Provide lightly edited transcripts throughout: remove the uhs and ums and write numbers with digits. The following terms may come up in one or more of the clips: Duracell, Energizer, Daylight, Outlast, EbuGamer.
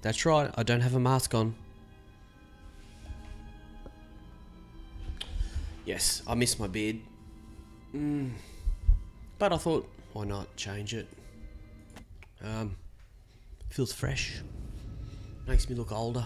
That's right, I don't have a mask on. Yes, I miss my beard. But I thought, why not change it? Feels fresh. Makes me look older.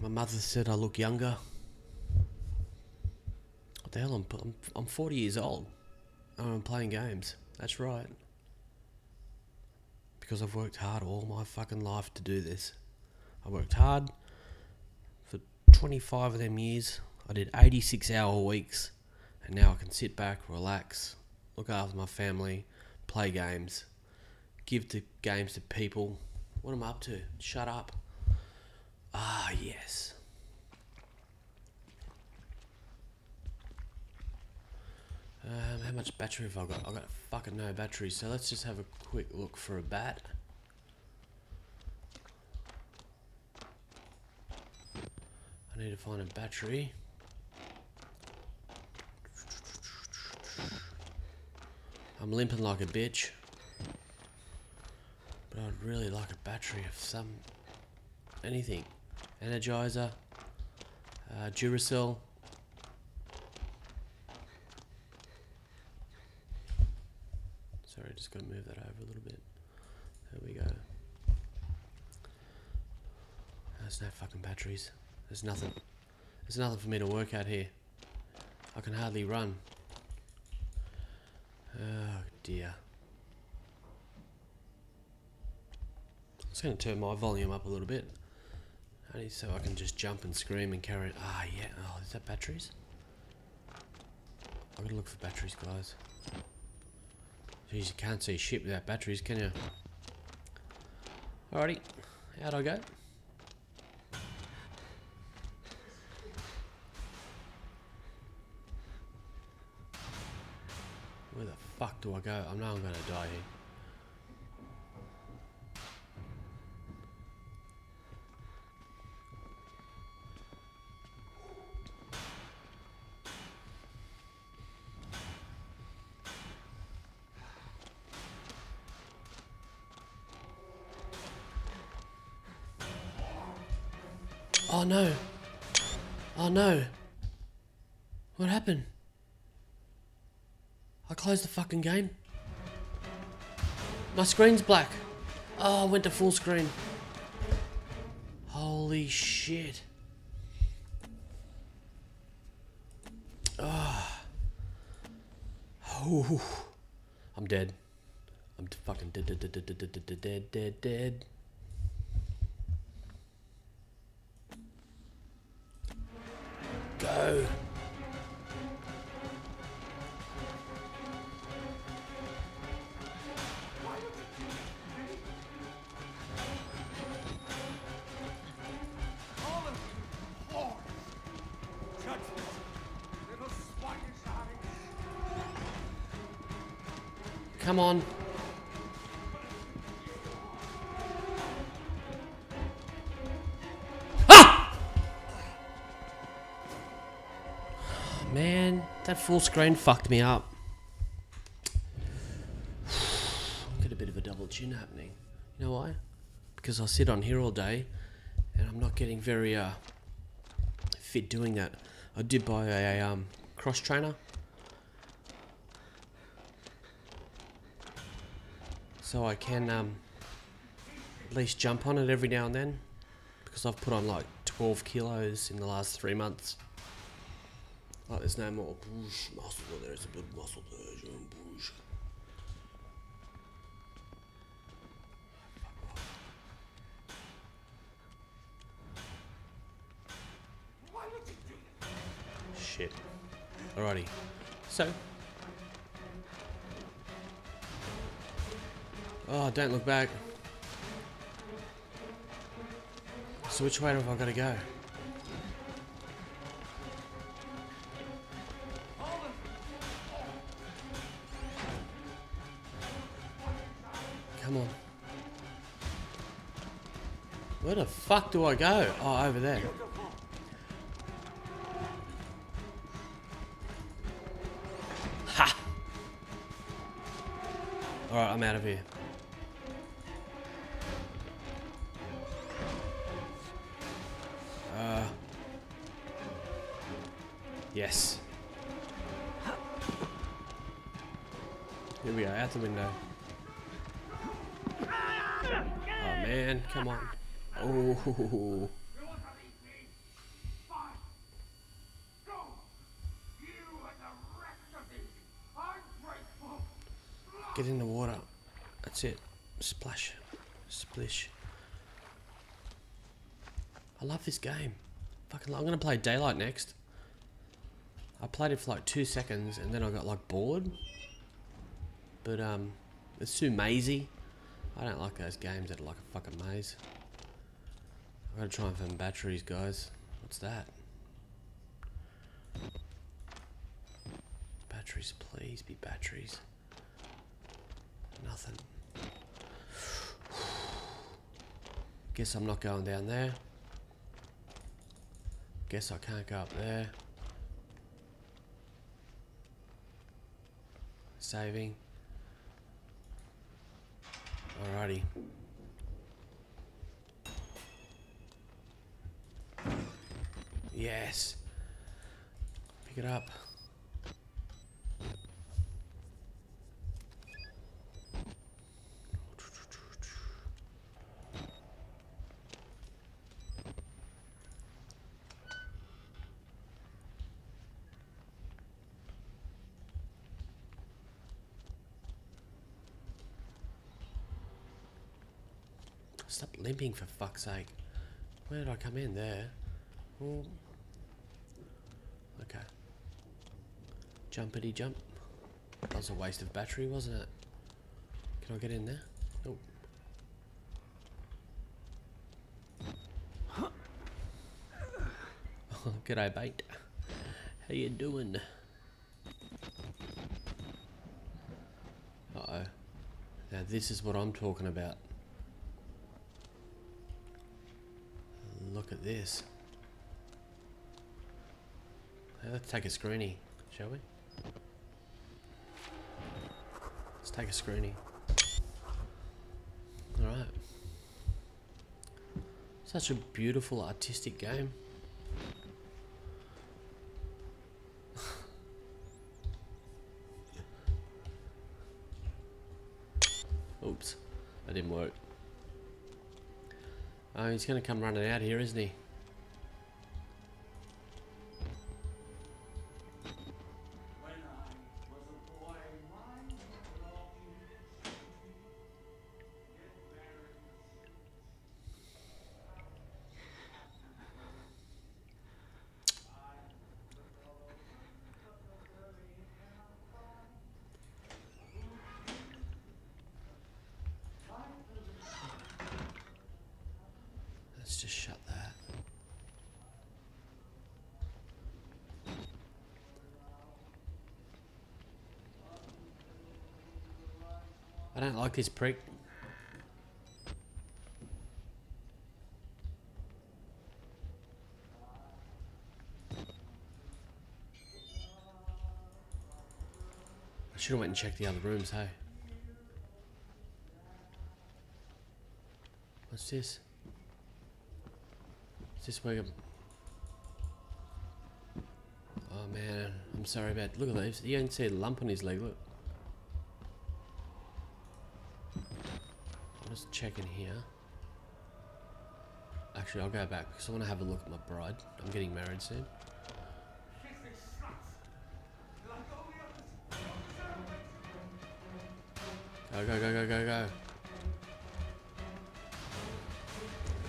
My mother said I look younger. What the hell, I'm 40 years old. And I'm playing games. That's right. Because I've worked hard all my fucking life to do this. I worked hard for 25 of them years. I did 86-hour weeks. And now I can sit back, relax, look after my family, play games, give the games to people. What am I up to? Shut up. Ah, yes. How much battery have I got? I've got fucking no battery, so let's just have a quick look for a bat. I need to find a battery. I'm limping like a bitch. But I'd really like a battery of some... anything. Energizer. Duracell. Sorry, just gotta move that over a little bit. There we go. There's no fucking batteries. There's nothing. There's nothing for me to work out here. I can hardly run. Oh dear. I'm just gonna turn my volume up a little bit. Only so I can just jump and scream and carry it. Ah yeah, oh, is that batteries? I gotta look for batteries, guys. Jeez, you can't see shit without batteries, can you? Alrighty, out I go. Where the fuck do I go? I know I'm gonna die here. Oh no. Oh no. What happened? I closed the fucking game. My screen's black. Oh, I went to full screen. Holy shit. Oh. Oh. I'm dead. I'm fucking dead. Go. Come on. Man, that full screen fucked me up. I've got a bit of a double chin happening. You know why? Because I sit on here all day, and I'm not getting very fit doing that. I did buy a cross trainer, so I can at least jump on it every now and then. Because I've put on like 12 kilos in the last 3 months. Like there's no more push muscle, there's a bit of muscle there, and push. Shit. Alrighty. So. Oh, don't look back. So which way have I got to go? Come on. Where the fuck do I go? Oh, over there. Ha! Alright, I'm out of here. Yes. Here we are, out the window. Oh man, come on. Oh. Get in the water. That's it. Splash. Splish. I love this game. Fucking love. I'm gonna play Daylight next. I played it for like 2 seconds and then I got like bored. But it's too mazy. I don't like those games that are like a fucking maze. I gotta try and find batteries, guys. What's that? Batteries, please be batteries. Nothing. Guess I'm not going down there. Guess I can't go up there. Saving. Alrighty. Yes. Pick it up. Stop limping for fuck's sake. Where did I come in there? Oh. Okay. Jumpity jump. That was a waste of battery, wasn't it? Can I get in there? Nope. Huh. Oh, g'day, mate. How you doing? Uh-oh. Now this is what I'm talking about. Look at this. Let's take a screenie, shall we? Let's take a screenie. Alright. Such a beautiful artistic game. Oops, that didn't work. Oh, he's gonna come running out here, isn't he? Let's just shut that. I don't like this prick. I should have went and checked the other rooms, hey? What's this? Is this where? Oh man, I'm sorry about. Look at that. You don't see a lump on his leg. Look. I'm just checking here. Actually, I'll go back because I want to have a look at my bride. I'm getting married soon. Go go go go go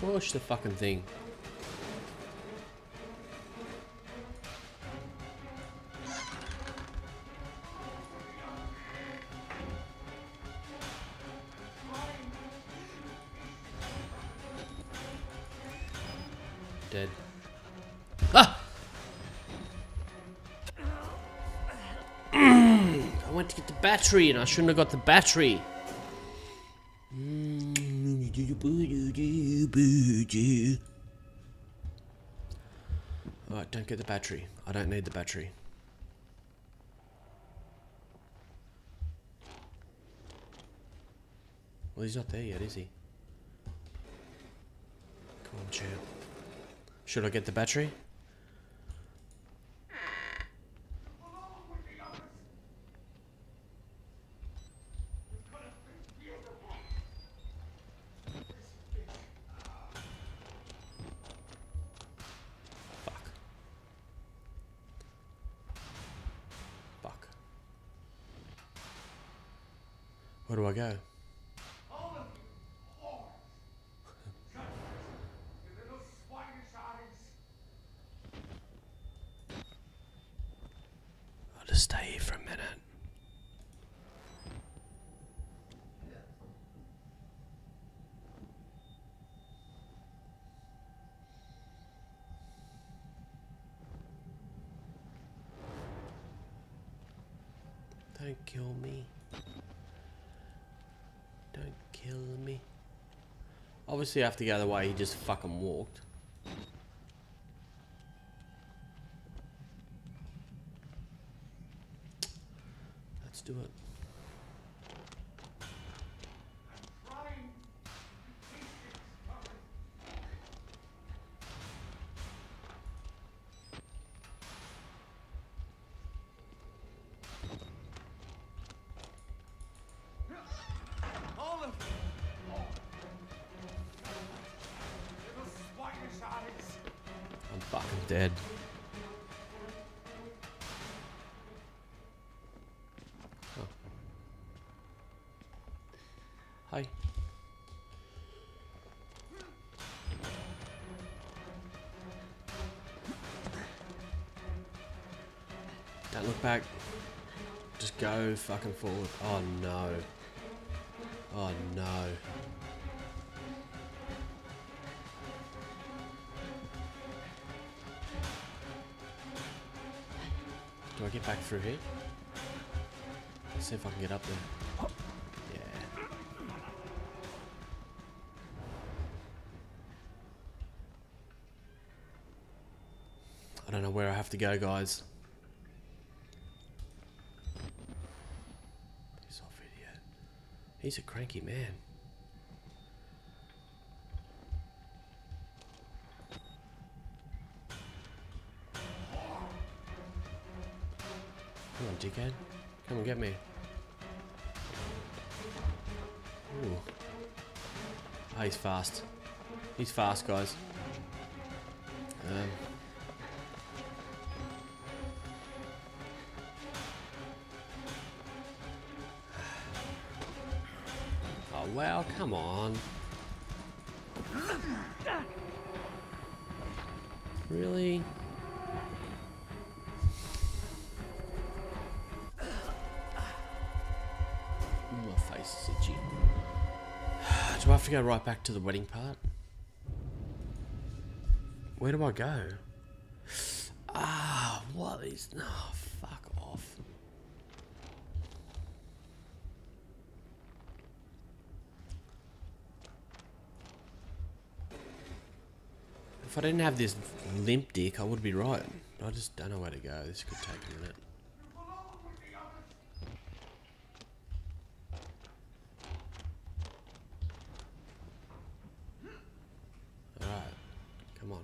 go. Push the fucking thing. Dead. Ah! I went to get the battery and I shouldn't have got the battery. Alright, don't get the battery. I don't need the battery. Well, he's not there yet, is he? Come on, champ. Should I get the battery? Where do I go? I'll just stay here for a minute. Don't kill me. Don't kill me. Obviously I have to go the way he just fucking walked. Let's do it. Dead. Oh. Hi. Don't look back. Just go fucking forward. Oh no. Oh no. Do I get back through here? Let's see if I can get up there. Yeah. I don't know where I have to go, guys. Piss off, idiot. He's a cranky man. Come on, dickhead. Come and get me. Ooh. Oh, he's fast. He's fast, guys. Oh, well, come on. Really? Do I have to go right back to the wedding part? Where do I go? Ah, what is... No, oh, fuck off. If I didn't have this limp dick, I would be right. I just don't know where to go. This could take a minute. Come on.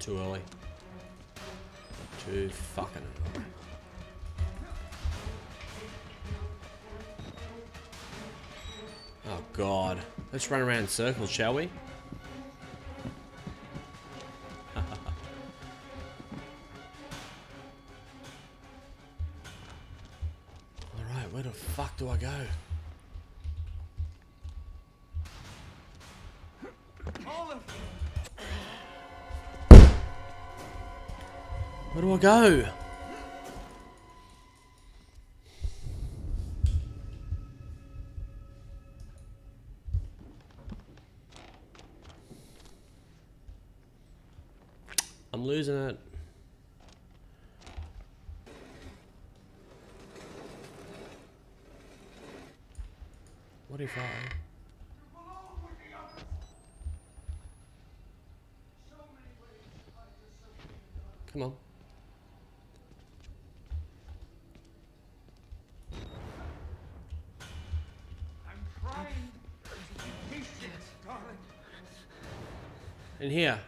Too early. Too fucking early. Oh god. Let's run around in circles, shall we? Where the fuck do I go? Where do I go? I'm losing it. What if I... Come on. I'm trying to be patient, darling. In here.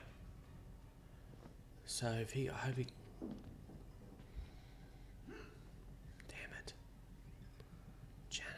So if he... I hope he... Damn it. Janet.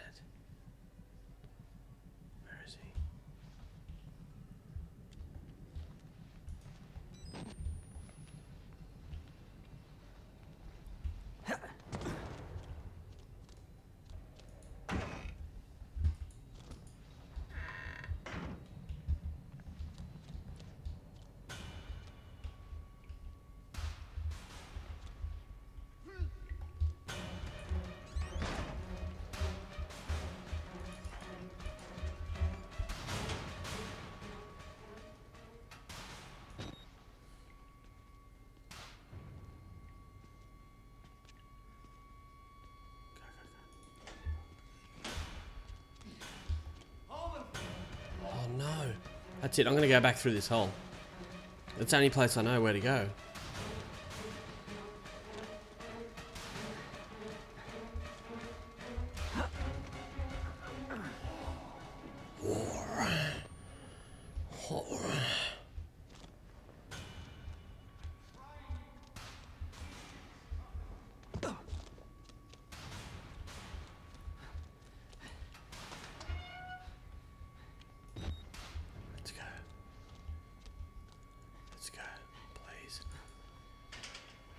That's it, I'm gonna go back through this hole. That's the only place I know where to go.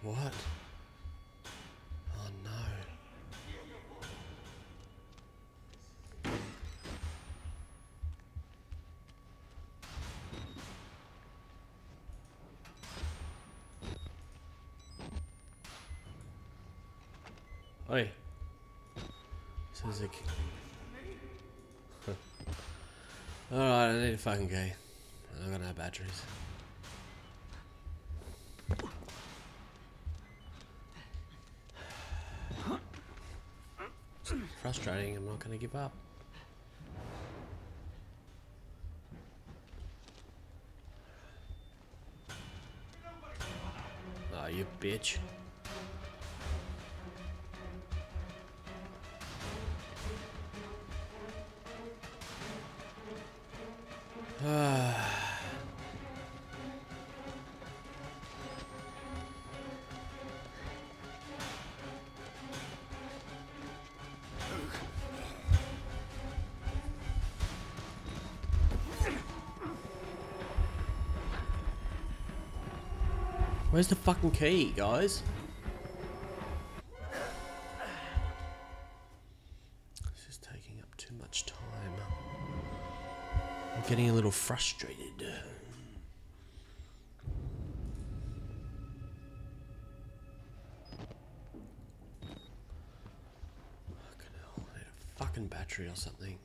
What? Oh no. Oi. Sounds like... Alright, I need a fucking key. I'm gonna have batteries. Frustrating, I'm not going to give up. Oh, you bitch. Where's the fucking key, guys? This is taking up too much time. I'm getting a little frustrated. Fucking hell, I need a fucking battery or something.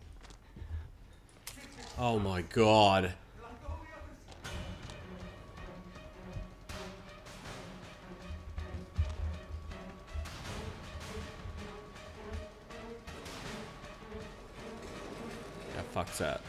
Oh my god. Fuck's that.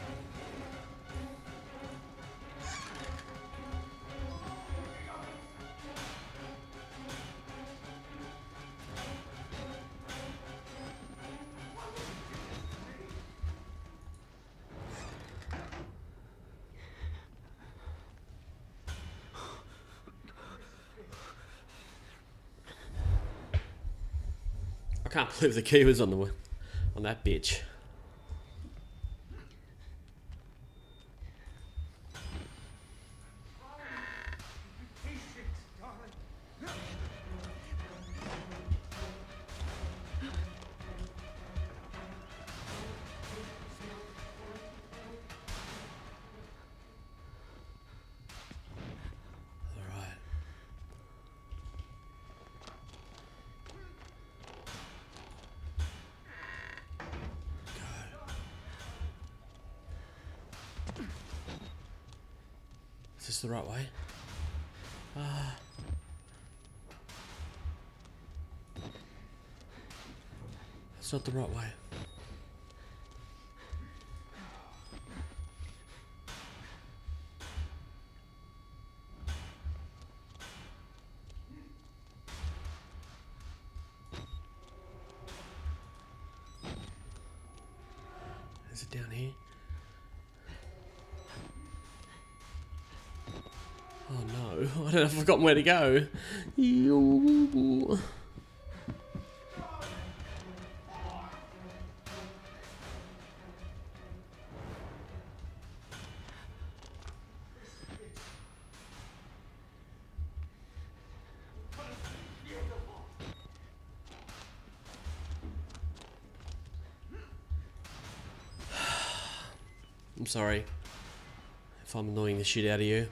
I can't believe the key was on the that bitch. Is this the right way? That's not the right way. Is it down here? Oh no, I've forgotten where to go. I'm sorry if I'm annoying the shit out of you.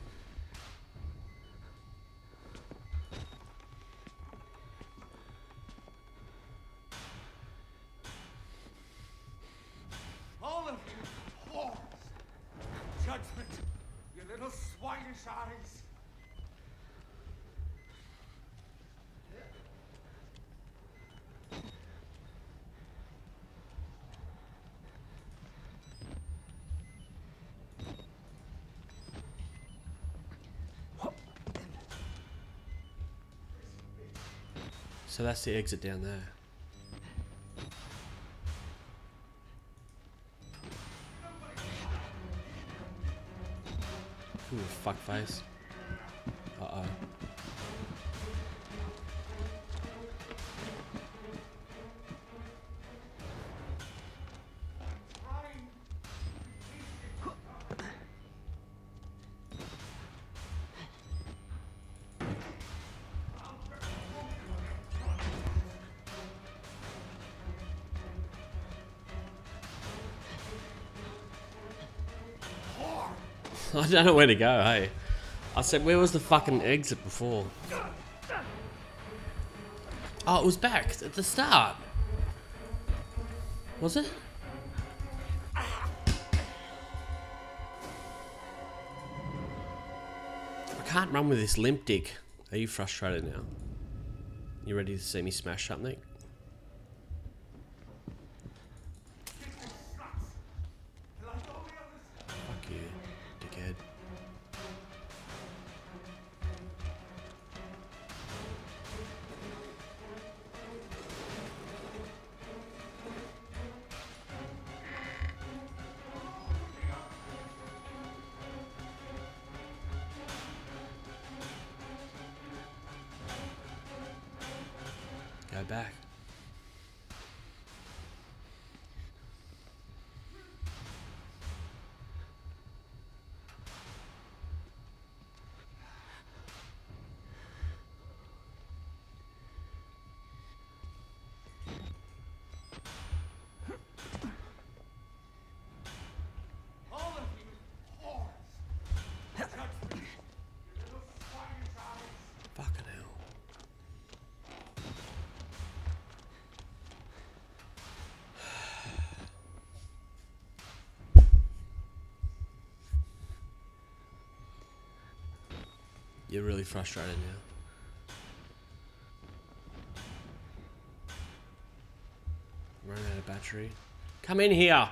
So that's the exit down there. Ooh, fuck face. Uh-oh. I don't know where to go, hey. I said, where was the fucking exit before? Oh, it was back at the start. Was it? I can't run with this limp dick. Are you frustrated now? You ready to see me smash something? Back. You're really frustrated now. Run out of battery. Come in here!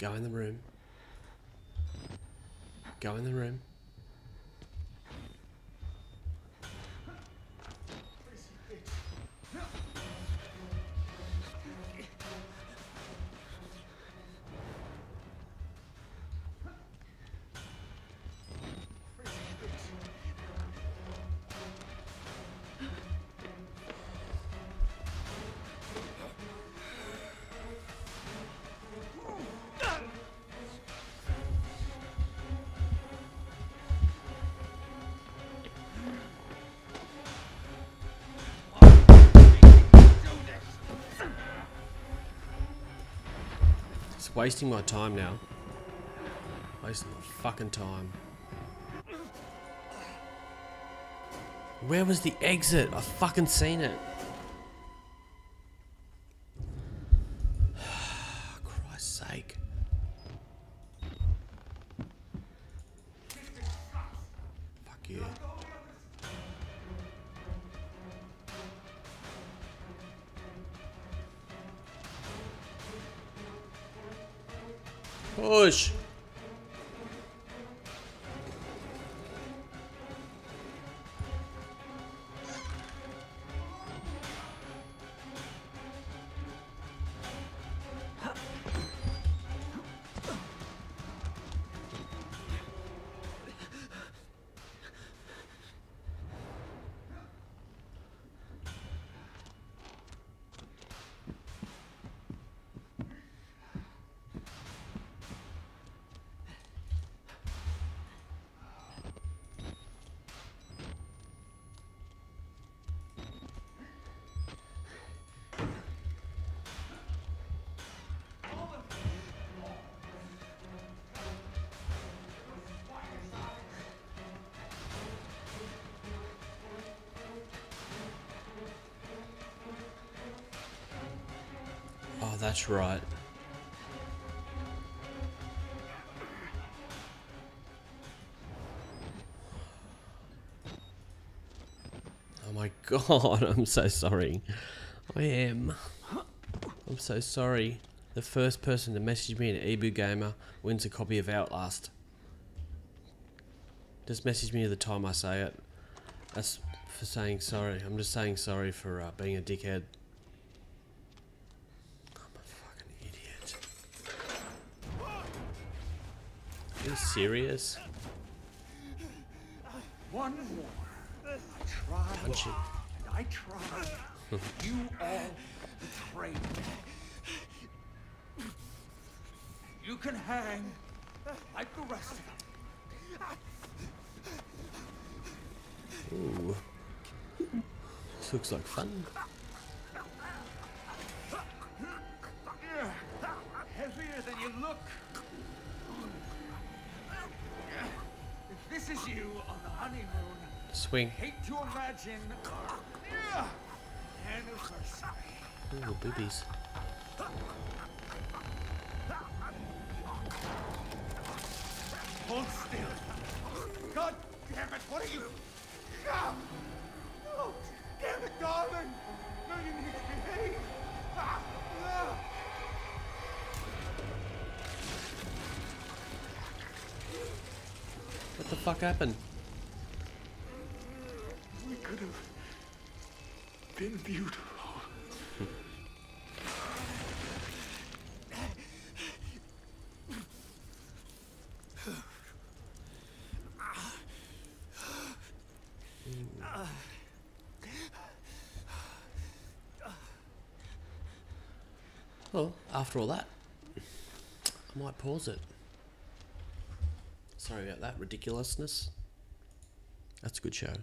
Go in the room. Go in the room. Wasting my time now. Wasting my fucking time. Where was the exit? I've fucking seen it. Christ's sake. Fuck you. Push! that's right. Oh my god, I'm so sorry. I am. I'm so sorry. The first person to message me an Ebu Gamer wins a copy of Outlast. Just message me at the time I say it. That's for saying sorry. I'm just saying sorry for being a dickhead. I'm a fucking idiot. Are you serious? One more. I tried. And I tried. You all betrayed me. You can hang like the rest of them. Ooh. This looks like fun. Heavier than you look. If this is you on the honeymoon, swing. Hate to imagine our anniversary. Ooh, boobies. Hold still. God damn it! What are you? Stop! No! Damn it, darling! No, you need to behave! Ah, no. What the fuck happened? We could have been beautiful. Well, after all that, I might pause it. Sorry about that ridiculousness. That's a good show.